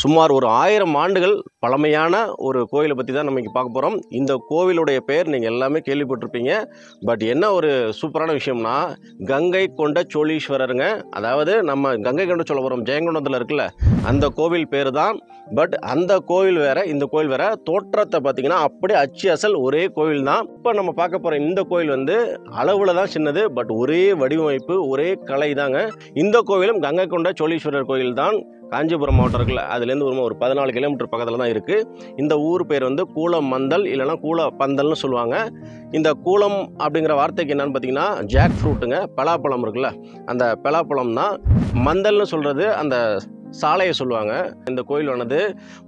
சுமார் ஒரு 1000 ஆண்டுகள் பழமையான ஒரு கோயிலை பற்றி தான் நம்ம இங்கே பார்க்க போகிறோம். இந்த கோவிலுடைய பேர் நீங்கள் எல்லாமே கேள்விப்பட்டிருப்பீங்க. பட் என்ன ஒரு சூப்பரான விஷயம்னா, கங்கை கொண்ட சோழீஸ்வரருங்க. அதாவது நம்ம கங்கை கொண்ட சோழபுரம் ஜெயங்கொண்டத்தில் இருக்குல்ல, அந்த கோவில் பேர் தான். பட் அந்த கோவில் வேறு, இந்த கோவில் வேறு. தோற்றத்தை பார்த்திங்கன்னா அப்படியே அச்சு அசல் ஒரே கோவில் தான். இப்போ நம்ம பார்க்க போகிற இந்த கோவில் வந்து அளவில் தான் சின்னது, பட் ஒரே வடிவமைப்பு, ஒரே கலை தாங்க. இந்த கோவிலும் கங்கை கொண்ட சோழீஸ்வரர் கோயில் தான். காஞ்சிபுரம் மாவட்டம் இருக்குல்ல, அதுலேருந்து ஒரு 14 கிலோமீட்டர் பக்கத்தில் தான் இருக்குது. இந்த ஊர் பேர் வந்து கூலம் மந்தல் இல்லைனா கூல பந்தல்னு சொல்லுவாங்க. இந்த கூலம் அப்படிங்கிற வார்த்தைக்கு என்னென்னு பார்த்தீங்கன்னா ஜாக் ஃப்ரூட்டுங்க, பலாப்பழம் இருக்குல்ல, அந்த பலாப்பழம் தான். மந்தல்னு சொல்கிறது அந்த சாலையை சொல்லுவாங்க. இந்த கோயிலானது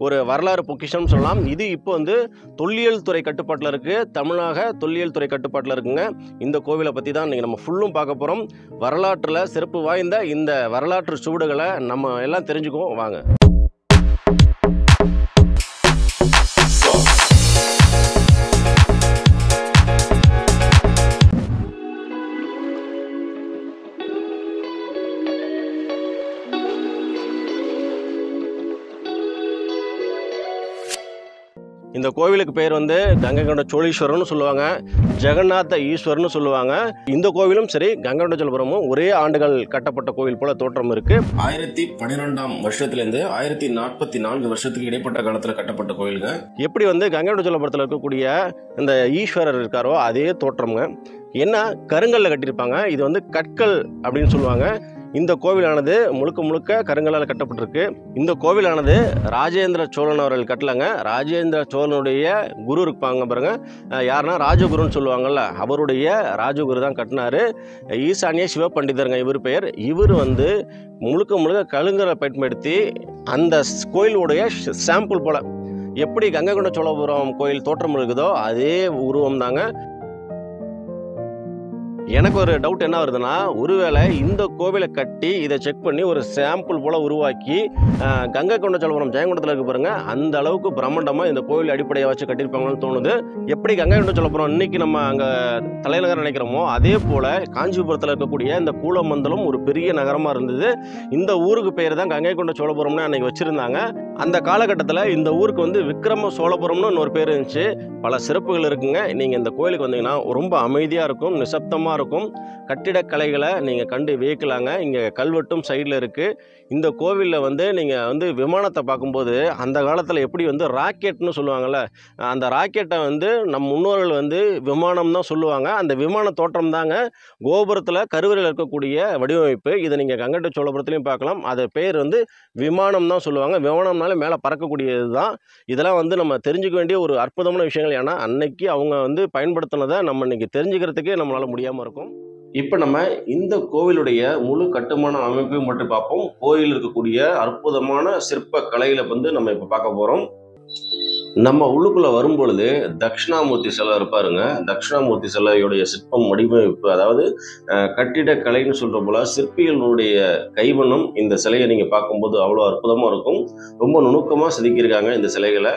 ஒரு வரலாறு பொக்கிஷம்னு சொல்லலாம். இது இப்போ வந்து தொல்லியல் துறை கட்டுப்பாட்டில் இருக்குது, தமிழக தொல்லியல் துறை கட்டுப்பாட்டில் இருக்குங்க. இந்த கோவிலை பற்றி தான் இன்றைக்கி நம்ம ஃபுல்லும் பார்க்க போகிறோம். வரலாற்றில் சிறப்பு வாய்ந்த இந்த வரலாற்று சுவடுகளை நம்ம எல்லாம் தெரிஞ்சுக்குவோம் வாங்க. இந்த கோவிலுக்கு பேர் வந்து கங்கைகொண்ட சோழீஸ்வரர்னு சொல்லுவாங்க, ஜெகநாத ஈஸ்வரர்னு சொல்லுவாங்க. இந்த கோவிலும் சரி கங்கைகொண்ட சோழபுரமும் ஒரே ஆண்டுகள் கட்டப்பட்ட கோவில் போல தோற்றம் இருக்கு. 1012ஆம் வருஷத்திலிருந்து 1044 வருஷத்துக்கு இடைப்பட்ட காலத்துல கட்டப்பட்ட கோவிலுங்க. எப்படி வந்து கங்கைகொண்ட சோழபுரத்தில் இருக்கக்கூடிய இந்த ஈஸ்வரர் இருக்காரோ அதே தோற்றம்ங்க. என்ன கருங்கல்ல கட்டியிருப்பாங்க, இது வந்து கற்கள் அப்படின்னு சொல்லுவாங்க. இந்த கோவிலானது முழுக்க முழுக்க கருங்கலால் கட்டப்பட்டிருக்கு. இந்த கோவிலானது ராஜேந்திர சோழன் அவர்கள் கட்டலங்க. ராஜேந்திர சோழனுடைய குரு இருப்பாங்க பாருங்க, யாருன்னா ராஜகுருன்னு சொல்லுவாங்கள்ல, அவருடைய ராஜகுரு தான் கட்டினார். ஈசானிய சிவபண்டிதருங்க இவர் பெயர். இவர் வந்து முழுக்க முழுக்க கருங்கலை பயன்படுத்தி அந்த கோயிலுடைய சாம்பிள் போல் எப்படி கங்கைகொண்ட சோழபுரம் கோயில் தோற்றம் இருக்குதோ அதே உருவம் தாங்க. எனக்கு ஒரு டவுட் என்ன வருதுன்னா, ஒருவேளை இந்த கோவிலை கட்டி இதை செக் பண்ணி ஒரு சாம்பிள் போல் உருவாக்கி கங்கை கொண்ட சோழபுரம் ஜெயங்கொண்டத்தில் இருக்க பாருங்க, அந்த அளவுக்கு பிரம்மாண்டமாக இந்த கோவில் அடிப்படையை வச்சு கட்டியிருப்பாங்கன்னு தோணுது. எப்படி கங்கை கொண்ட சோழபுரம் இன்னைக்கு நம்ம அங்கே தலைநகரம் நினைக்கிறோமோ அதே போல் காஞ்சிபுரத்தில் இருக்கக்கூடிய இந்த கூலமந்தலும் ஒரு பெரிய நகரமாக இருந்தது. இந்த ஊருக்கு பேர் தான் கங்கை கொண்ட சோழபுரம்னு அன்னைக்கு வச்சுருந்தாங்க. அந்த காலகட்டத்தில் இந்த ஊருக்கு வந்து விக்ரம சோழபுரம்னு இன்னொரு பேர் இருந்துச்சு. பல சிறப்புகள் இருக்குங்க. நீங்கள் இந்த கோயிலுக்கு வந்தீங்கன்னா ரொம்ப அமைதியாக இருக்கும், நிசப்தமாக இருக்கும். கட்டிடக்கலைகளை நீங்கள் கண்டு வியக்கலாங்க. இங்கே கல்வெட்டும் சைடில் இருக்குது. இந்த கோவிலில் வந்து நீங்கள் வந்து விமானத்தை பார்க்கும்போது அந்த காலத்தில் எப்படி வந்து ராக்கெட்னு சொல்லுவாங்கள்ல, அந்த ராக்கெட்டை வந்து நம் முன்னோர்கள் வந்து விமானம் தான் சொல்லுவாங்க. அந்த விமான தோற்றம் தாங்க கோபுரத்தில் கருவறையில் இருக்கக்கூடிய வடிவமைப்பு. இதை நீங்கள் கங்கை சோழபுரத்துலையும் பார்க்கலாம். அது பேர் வந்து விமானம் தான் சொல்லுவாங்க. விமானம்னால மேலே பறக்கக்கூடியது தான். இதெல்லாம் வந்து நம்ம தெரிஞ்சுக்க வேண்டிய ஒரு அற்புதமான விஷயங்கள். ஏன்னா அன்னைக்கு அவங்க வந்து பயன்படுத்தினதை நம்ம இன்னைக்கு தெரிஞ்சுக்கிறதுக்கே நம்மளால் முடியாமல் இருக்கும். இப்போ நம்ம இந்த கோவிலுடைய முழு கட்டுமான அமைப்பையும் மட்டும் பார்ப்போம். கோயில் இருக்கக்கூடிய அற்புதமான சிற்ப கலைகளை வந்து நம்ம இப்போ பார்க்க போகிறோம். நம்ம உள்ளுக்குள்ளே வரும்பொழுது தட்சிணாமூர்த்தி சிலை இருப்பாருங்க. தட்சிணாமூர்த்தி சிலையுடைய சிற்பம் வடிவமைப்பு, அதாவது கட்டிடக்கலைன்னு சொல்கிற போல் சிற்பிகளுடைய கைவண்ணம் இந்த சிலையை நீங்கள் பார்க்கும்போது அவ்வளோ அற்புதமாக இருக்கும். ரொம்ப நுணுக்கமாக செதுக்கியிருக்காங்க இந்த சிலைகளை.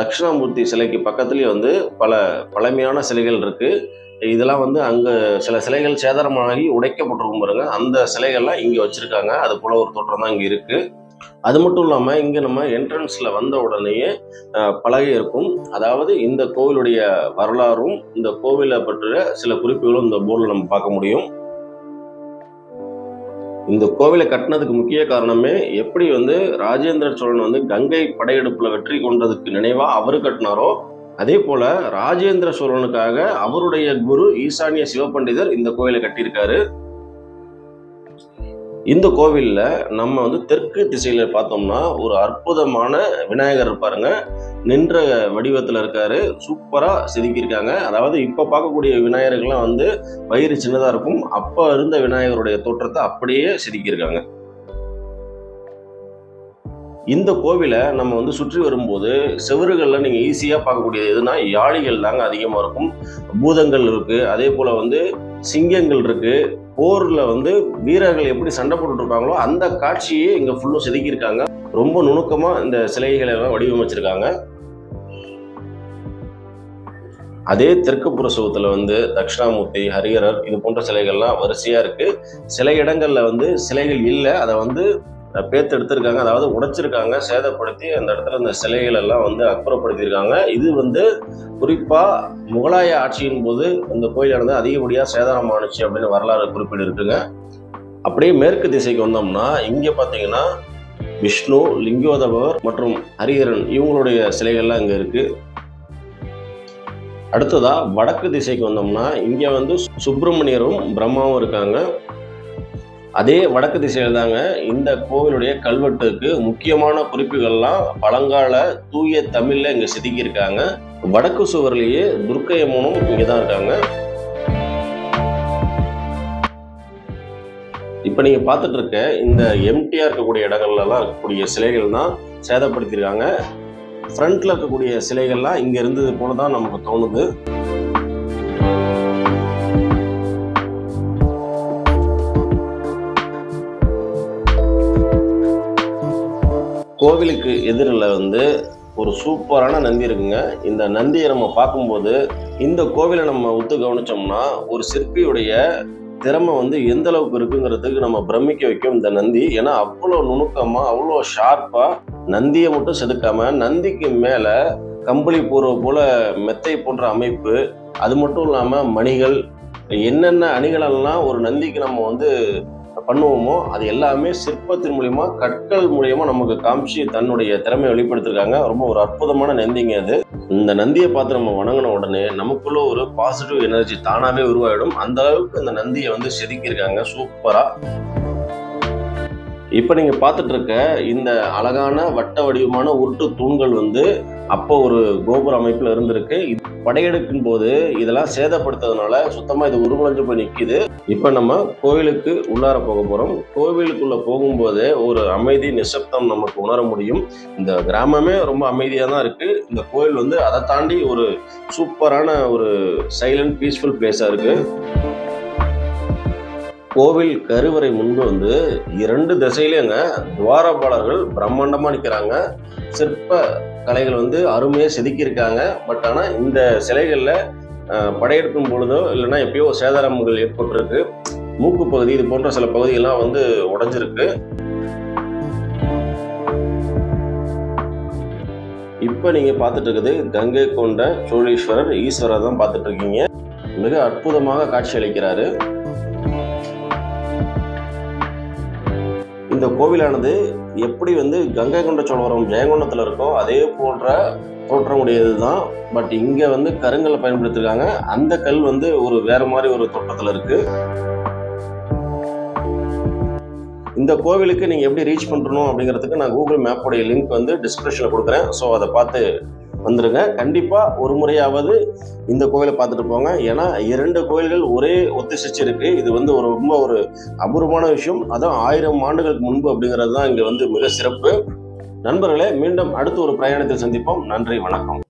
தட்சிணாமூர்த்தி சிலைக்கு பக்கத்துலேயே வந்து பல பழமையான சிலைகள் இருக்குது. இதெல்லாம் வந்து அங்கே சில சிலைகள் சேதாரமாகி உடைக்கப்பட்டிருக்கும் பாருங்க, அந்த சிலைகள்லாம் இங்கே வச்சுருக்காங்க. அது போல் ஒரு தோற்றம் தான் இங்கே இருக்குது. அது மட்டும் இல்லாமல் இங்கே நம்ம என்ட்ரன்ஸில் வந்த உடனேயே பலகை இருக்கும். அதாவது இந்த கோவிலுடைய வரலாறும் இந்த கோவிலை பற்றிய சில குறிப்புகளும் இந்த போர்டில் நம்ம பார்க்க முடியும். இந்த கோவிலை கட்டினதுக்கு முக்கிய காரணமே எப்படி வந்து ராஜேந்திர சோழன் வந்து கங்கை படையெடுப்பில் வெற்றி கொண்டதுக்கு நினைவாக அவர் கட்டினாரோ அதே போல் ராஜேந்திர சோழனுக்காக அவருடைய குரு ஈசானிய சிவபண்டிதர் இந்த கோவிலை கட்டியிருக்காரு. இந்த கோவிலில் நம்ம வந்து தெற்கு திசையில் பார்த்தோம்னா ஒரு அற்புதமான விநாயகர் இருப்பாருங்க. நின்ற வடிவத்தில் இருக்காரு, சூப்பராக செதுக்கியிருக்காங்க. அதாவது இப்போ பார்க்கக்கூடிய விநாயகர்கள்லாம் வந்து வயிறு சின்னதாக இருக்கும். அப்போ இருந்த விநாயகருடைய தோற்றத்தை அப்படியே செதுக்கியிருக்காங்க. இந்த கோவிலை நம்ம வந்து சுற்றி வரும்போது செவறுகளில் நீங்கள் ஈஸியாக பார்க்கக்கூடியது எதுனா யாழிகள் தாங்க அதிகமாக இருக்கும். பூதங்கள் இருக்குது, அதே போல் வந்து சிங்கங்கள் இருக்குது. போரில் வந்து வீரர்கள் எப்படி சண்டை போட்டுட்ருப்பாங்களோ அந்த காட்சியே இங்கே ஃபுல்லும் செதுக்கியிருக்காங்க. ரொம்ப நுணுக்கமாக இந்த சிலைகளை எல்லாம் வடிவமைச்சிருக்காங்க. அதே தெற்கு புற சுவத்தில் வந்து தட்சிணாமூர்த்தி, ஹரிஹரர் இது போன்ற சிலைகள்லாம் வரிசையாக இருக்குது. சில இடங்களில் வந்து சிலைகள் இல்லை, அதை வந்து பேத்து எடுத்திருக்காங்க, அதாவது உடைச்சிருக்காங்க, சேதப்படுத்தி அந்த இடத்துல அந்த சிலைகள் எல்லாம் வந்து அப்புறப்படுத்தியிருக்காங்க. இது வந்து குறிப்பாக முகலாய ஆட்சியின் போது இந்த கோயிலானது அதிகப்படியாக சேதாரமானுச்சு அப்படின்னு வரலாறு குறிப்பிட்டு இருக்குங்க. அப்படியே மேற்கு திசைக்கு வந்தோம்னா இங்கே பார்த்தீங்கன்னா விஷ்ணு, லிங்கோதபவர் மற்றும் ஹரிஹரன் இவங்களுடைய சிலைகள்லாம் இங்கே இருக்குது. அடுத்ததாக வடக்கு திசைக்கு வந்தோம்னா இங்கே வந்து சுப்பிரமணியரும் பிரம்மாவும் இருக்காங்க. அதே வடக்கு திசையில் தாங்க இந்த கோவிலுடைய கல்வெட்டுக்கு முக்கியமான குறிப்புகள்லாம் பழங்கால தூய தமிழில் இங்கே செதுக்கியிருக்காங்க. வடக்கு சுவர்லேயே துர்க்கையம்மனும் இங்கே தான் இருக்காங்க. இப்போ நீங்கள் பார்த்துட்டு இருக்க இந்த எம்டியாக இருக்கக்கூடிய இடங்கள்லாம் இருக்கக்கூடிய சிலைகள் தான் சேதப்படுத்தியிருக்காங்க. ஃப்ரண்ட்டில் இருக்கக்கூடிய சிலைகள்லாம் இங்கே இருந்தது போல தான் நமக்கு தோணுது. கோவிலுக்கு எதிரில் வந்து ஒரு சூப்பரான நந்தி இருக்குங்க. இந்த நந்தியை நம்ம பார்க்கும்போது இந்த கோவிலை நம்ம உத்து கவனித்தோம்னா ஒரு சிற்பியுடைய திறமை வந்து எந்த அளவுக்கு இருக்குங்கிறதுக்கு நம்ம பிரமிக்க வைக்கும் இந்த நந்தி. ஏன்னா அவ்வளோ நுணுக்கமாக அவ்வளோ ஷார்ப்பாக நந்தியை மட்டும் செதுக்காமல் நந்திக்கு மேலே கம்பளி பூர்வை போல் மெத்தை போன்ற அமைப்பு, அது மட்டும் இல்லாமல் மணிகள், என்னென்ன அணிகளெல்லாம் ஒரு நந்திக்கு நம்ம வந்து பண்ணுவோமோ அது எல்லாமே சிற்பத்தின் மூலிமா கற்கள் மூலியமா நமக்கு காமிச்சு தன்னுடைய திறமையை வெளிப்படுத்திருக்காங்க. ரொம்ப ஒரு அற்புதமான நந்திங்க அது. இந்த நந்தியை பார்த்து நம்ம வணங்கின உடனே நமக்குள்ள ஒரு பாசிட்டிவ் எனர்ஜி தானாகவே உருவாயிடும். அந்த அளவுக்கு இந்த நந்தியை வந்து செதுக்கியிருக்காங்க சூப்பரா. இப்போ நீங்கள் பார்த்துட்டு இருக்க இந்த அழகான வட்ட வடிவமான உருட்டு தூண்கள் வந்து அப்போ ஒரு கோபுர அமைப்பில் இருந்திருக்கு. படையெடுக்கும் போது இதெல்லாம் சேதப்படுத்துறதுனால சுத்தமாக இது உருவளைஞ்சு போய் நிற்கிது. இப்போ நம்ம கோவிலுக்கு உள்ளார போக போகிறோம். கோவிலுக்குள்ளே போகும்போது ஒரு அமைதி நிசப்தம் நமக்கு உணர முடியும். இந்த கிராமமே ரொம்ப அமைதியாக தான் இருக்குது. இந்த கோவில் வந்து அதை தாண்டி ஒரு சூப்பரான ஒரு சைலண்ட் பீஸ்ஃபுல் பிளேஸாக இருக்குது. கோவில் கருவறை முன்பு வந்து இரண்டு திசையிலேங்க துவாரபாலர்கள் பிரம்மாண்டமாக நிற்கிறாங்க. சிற்ப கலைகள் வந்து அருமையாக செதுக்கியிருக்காங்க. பட் ஆனால் இந்த சிலைகளில் படையெடுக்கும் பொழுதோ இல்லைன்னா எப்பயோ சேதாரங்கள் ஏற்பட்டிருக்கு. மூக்கு பகுதி இது போன்ற சில பகுதிகள்லாம் வந்து உடைஞ்சிருக்கு. இப்போ நீங்கள் பார்த்துட்டு இருக்குது கங்கை கொண்ட சோழீஸ்வரர் ஈஸ்வரர் தான் பார்த்துட்டு இருக்கீங்க. மிக அற்புதமாக காட்சி அளிக்கிறாரு. இந்த கோவிலானது எப்படி வந்து கங்கைகொண்ட சோழவரம் ஜெயங்கொண்டத்தில் இருக்கோ அதே போன்ற தோற்றமுடையது தான். பட் இங்கே வந்து கருங்கல்லை பயன்படுத்தியிருக்காங்க. அந்த கல் வந்து ஒரு வேறு மாதிரி ஒரு தோற்றத்தில் இருக்குது. இந்த கோவிலுக்கு நீங்கள் எப்படி ரீச் பண்ணுறணும் அப்படிங்கிறதுக்கு நான் கூகுள் மேப்போடைய லிங்க் வந்து டிஸ்கிரிப்ஷனில் கொடுக்குறேன். ஸோ அதை பார்த்து வந்துடுங்க. கண்டிப்பாக ஒரு முறையாவது இந்த கோவிலை பார்த்துட்டு போங்க. ஏன்னா இரண்டு கோயில்கள் ஒரே ஒத்துசிச்சிருக்கு. இது வந்து ஒரு ரொம்ப ஒரு அபூர்வமான விஷயம். அதுவும் 1000 ஆண்டுகளுக்கு முன்பு அப்படிங்கிறது தான் இங்கே வந்து மிக சிறப்பு. நண்பர்களே, மீண்டும் அடுத்து ஒரு பிரயாணத்தில் சந்திப்போம். நன்றி, வணக்கம்.